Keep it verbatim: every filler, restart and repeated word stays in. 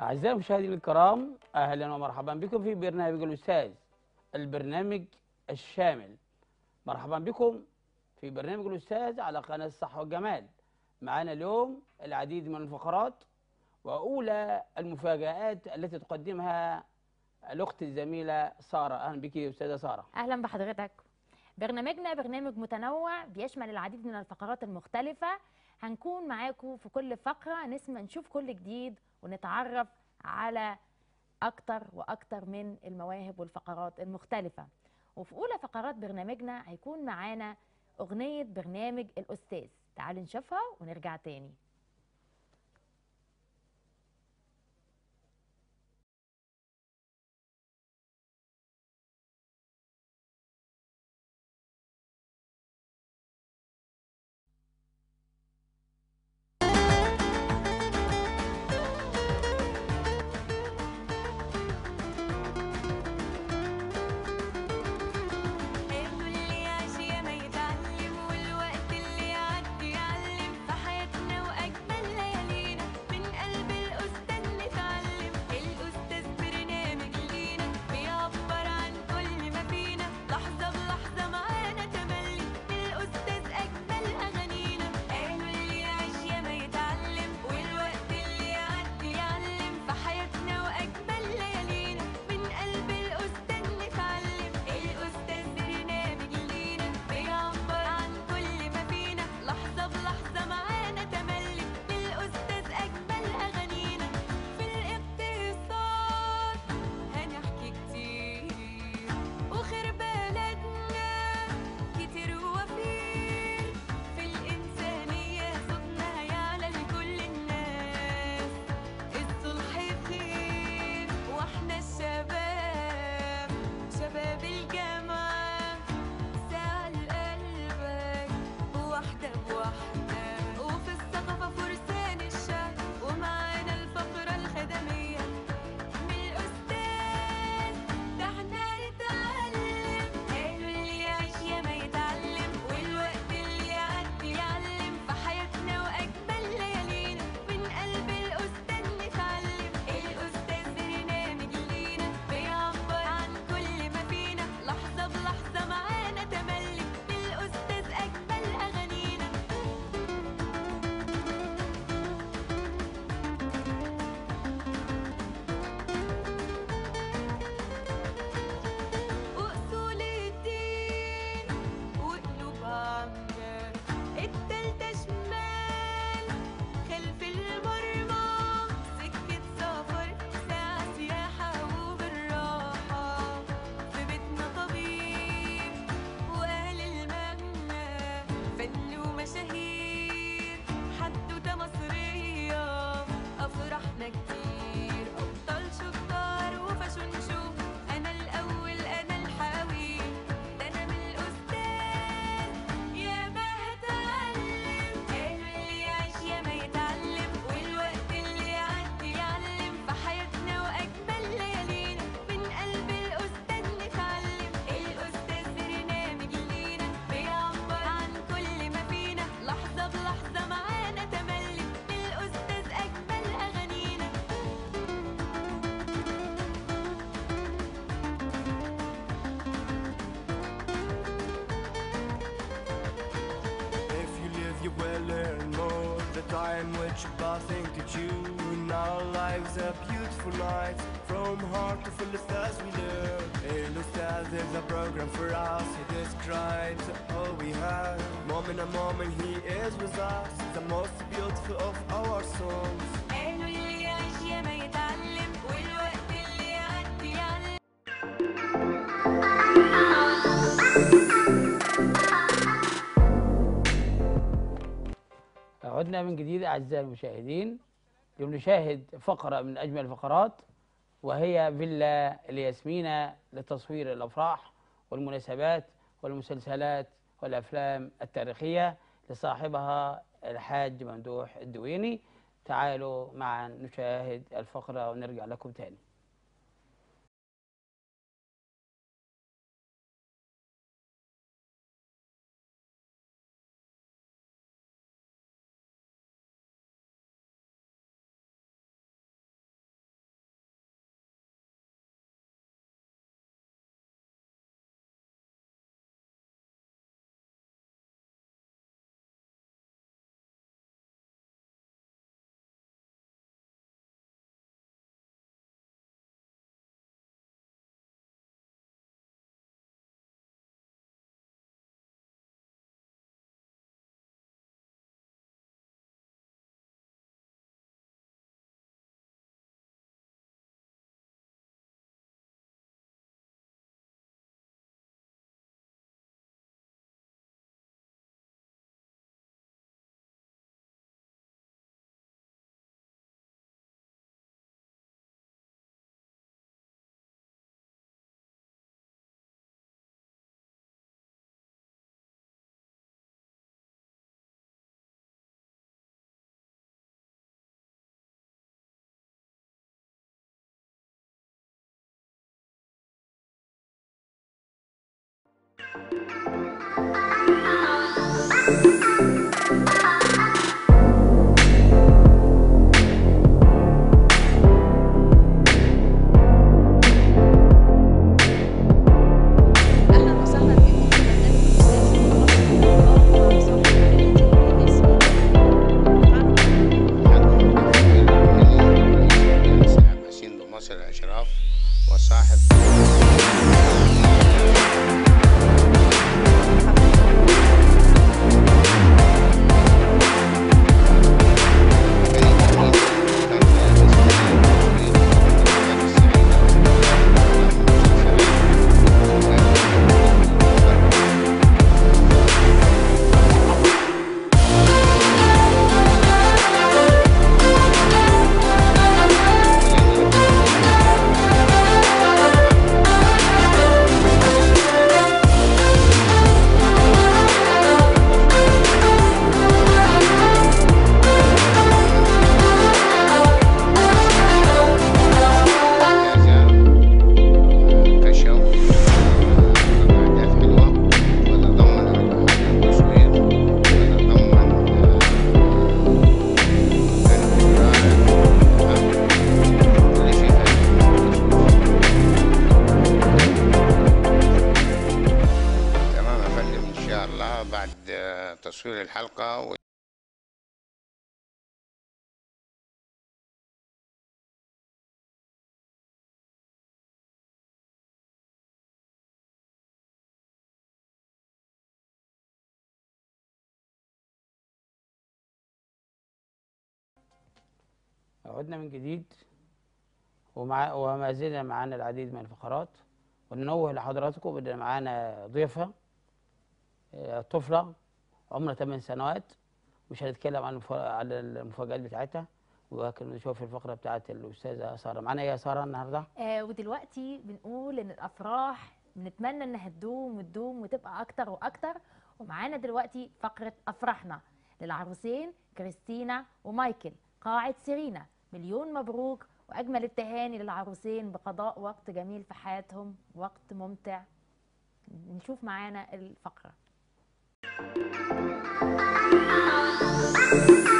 أعزائي المشاهدين الكرام، أهلا ومرحبا بكم في برنامج الأستاذ، البرنامج الشامل. مرحبا بكم في برنامج الأستاذ على قناة الصح والجمال. معنا اليوم العديد من الفقرات وأولى المفاجآت التي تقدمها الأخت الزميلة ساره. أهلا بك يا أستاذة ساره. أهلا بحضرتك. برنامجنا برنامج متنوع بيشمل العديد من الفقرات المختلفة، هنكون معاكم في كل فقرة نسمع نشوف كل جديد ونتعرف على أكتر وأكتر من المواهب والفقرات المختلفة. وفي أولى فقرات برنامجنا هيكون معانا أغنية برنامج الأستاذ، تعالوا نشوفها ونرجع تاني. I think that you and our lives are beautiful nights. From heart to full of stars we learn. Elosta's is a program for us. He describes all we have. Moment a moment he is with us. The most beautiful of our songs. عدنا من جديد أعزائي المشاهدين لنشاهد فقرة من أجمل الفقرات، وهي فيلا الياسمين لتصوير الأفراح والمناسبات والمسلسلات والأفلام التاريخية لصاحبها الحاج ممدوح الدويني. تعالوا معا نشاهد الفقرة ونرجع لكم تاني. تصوير الحلقة و... عدنا من جديد ومع... وما زلنا معانا العديد من الفقرات، وننوه لحضراتكم ان معانا ضيفة طفلة عمرها ثمان سنوات، مش هنتكلم عن على المفاجآت بتاعتها، ولكن نشوف الفقره بتاعت الاستاذه ساره. معانا يا ساره النهارده آه ودلوقتي بنقول ان الافراح بنتمنى انها تدوم وتدوم وتبقى اكتر واكتر، ومعانا دلوقتي فقره افراحنا للعروسين كريستينا ومايكل قاعه سيرينا. مليون مبروك واجمل التهاني للعروسين بقضاء وقت جميل في حياتهم، وقت ممتع. نشوف معانا الفقره. Thank you.